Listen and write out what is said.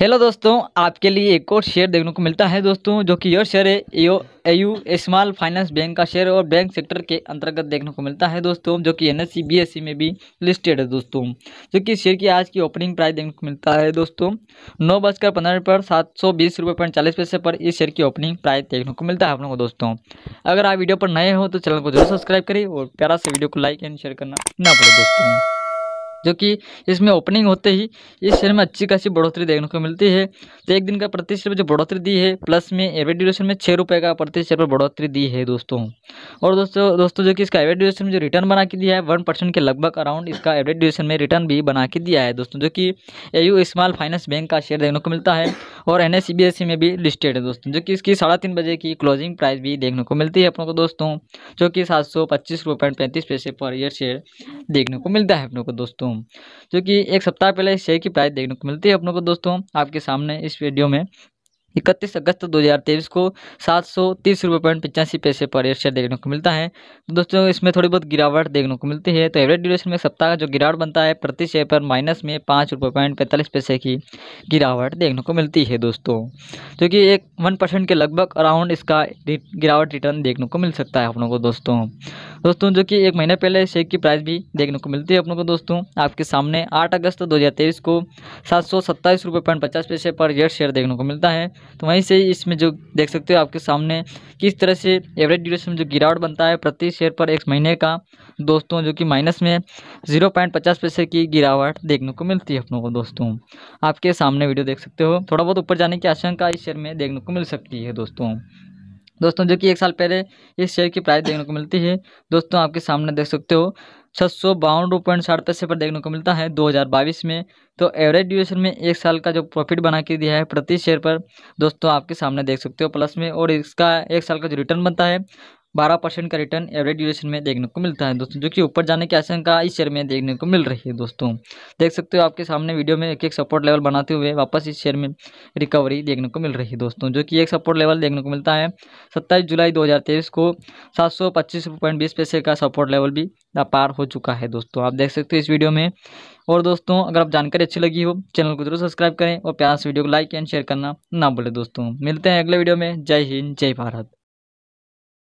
Hello दोस्तों, आपके लिए एक और शेयर देखने को मिलता है दोस्तों, जो कि यह शेयर है AU स्मॉल फाइनेंस बैंक का शेयर और बैंक सेक्टर के अंतर्गत देखने को मिलता है दोस्तों, जो कि NSE BSE में भी लिस्टेड है दोस्तों। जो कि शेयर की आज की ओपनिंग प्राइस देखने को मिलता है दोस्तों 9:15 पर 720.40 पर इस शेयर की ओपनिंग प्राइस देखने को मिलता है आप लोगों को दोस्तों। अगर आप वीडियो पर नए हो तो चैनल को जरूर सब्सक्राइब करें और प्यारा से वीडियो को लाइक एंड शेयर करना ना भूलें दोस्तों। जो कि इसमें ओपनिंग होते ही इस शेयर में अच्छी खासी बढ़ोतरी देखने को मिलती है। तो एक दिन का प्रति शेयर में जो बढ़ोतरी दी है, प्लस में एवरेज ड्यूरेशन में 6 रुपये का प्रति शेयर पर बढ़ोतरी दी है दोस्तों। और दोस्तों जो कि इसका एवरेज ड्यूरेशन में जो रिटर्न बना के दिया है 1% के लगभग अराउंड इसका एवरेज ड्यूरेशन में रिटर्न भी बना के दिया है दोस्तों। जो कि AU स्मॉल फाइनेंस बैंक का शेयर देखने को मिलता है और NSE BSE में भी लिस्टेड है दोस्तों। जो कि इसकी 3:30 बजे की क्लोजिंग प्राइस भी देखने को मिलती है अपनों को दोस्तों, जो कि 725.35 पर यह शेयर देखने को मिलता है अपनों को दोस्तों। जो कि एक सप्ताह पहले इस शेयर की प्राइस देखने को मिलती है अपनों को दोस्तों। आपके सामने इस वीडियो में 31 अगस्त 2023 को 730.85 पर यह शेयर देखने को मिलता है तो दोस्तों। इसमें थोड़ी बहुत गिरावट देखने को मिलती है। तो एवरेज ड्यूरेशन में सप्ताह का जो गिरावट बनता है प्रति शेयर पर माइनस में 5.45 की गिरावट देखने को मिलती है दोस्तों। जो कि एक 1% के लगभग अराउंड इसका गिरावट रिटर्न देखने को मिल सकता है अपनों को दोस्तों। जो कि एक महीने पहले शेयर की प्राइस भी देखने को मिलती है अपनों को दोस्तों। आपके सामने 8 अगस्त 2023 को 727.50 पर यह शेयर देखने को मिलता है। तो वहीं से इसमें जो देख सकते हो आपके सामने किस तरह से एवरेज ड्यूरेशन जो गिरावट बनता है प्रति शेयर पर एक महीने का दोस्तों, जो कि माइनस में 0.50 की गिरावट देखने को मिलती है अपनों को दोस्तों। आपके सामने वीडियो देख सकते हो। थोड़ा बहुत ऊपर जाने की आशंका इस शेयर में देखने को मिल सकती है दोस्तों। जो कि एक साल पहले इस शेयर की प्राइस देखने को मिलती है दोस्तों। आपके सामने देख सकते हो 652.60 पर देखने को मिलता है 2022 में। तो एवरेज ड्यूरेशन में एक साल का जो प्रॉफिट बना के दिया है प्रति शेयर पर दोस्तों, आपके सामने देख सकते हो प्लस में। और इसका एक साल का जो रिटर्न बनता है 12% का रिटर्न एवरेज ड्यूरेशन में देखने को मिलता है दोस्तों। जो कि ऊपर जाने की आशंका इस शेयर में देखने को मिल रही है दोस्तों। देख सकते हो आपके सामने वीडियो में एक सपोर्ट लेवल बनाते हुए वापस इस शेयर में रिकवरी देखने को मिल रही है दोस्तों। जो कि एक सपोर्ट लेवल देखने को मिलता है 27 जुलाई 2023 को 725.20 का सपोर्ट लेवल भी पार हो चुका है दोस्तों। आप देख सकते हो इस वीडियो में। और दोस्तों अगर आप जानकारी अच्छी लगी हो चैनल को जरूर सब्सक्राइब करें और प्यार से वीडियो को लाइक एंड शेयर करना ना भूलें दोस्तों। मिलते हैं अगले वीडियो में। जय हिंद, जय भारत।